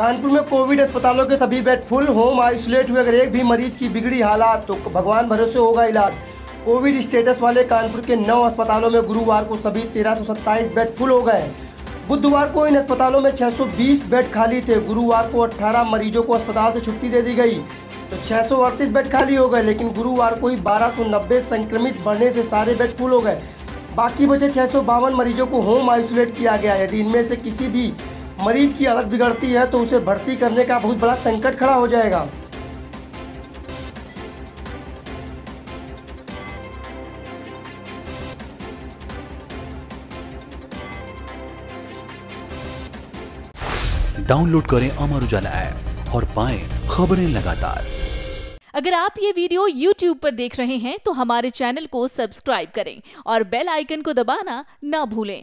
कानपुर में कोविड अस्पतालों के सभी बेड फुल, होम आइसोलेट हुए अगर एक भी मरीज की बिगड़ी हालात तो भगवान भरोसे होगा इलाज। कोविड स्टेटस वाले कानपुर के 9 अस्पतालों में गुरुवार को सभी 1327 बेड फुल हो गए। बुधवार को इन अस्पतालों में 620 बेड खाली थे। गुरुवार को 18 मरीजों को अस्पताल से छुट्टी दे दी गई तो 638 बेड खाली हो गए, लेकिन गुरुवार को ही 1290 संक्रमित बढ़ने से सारे बेड फुल हो गए। बाकी बचे 652 मरीजों को होम आइसोलेट किया गया। यदि इनमें से किसी भी मरीज की हालत बिगड़ती है तो उसे भर्ती करने का बहुत बड़ा संकट खड़ा हो जाएगा। डाउनलोड करें अमर उजाला ऐप और पाएं खबरें लगातार। अगर आप ये वीडियो YouTube पर देख रहे हैं तो हमारे चैनल को सब्सक्राइब करें और बेल आइकन को दबाना ना भूलें।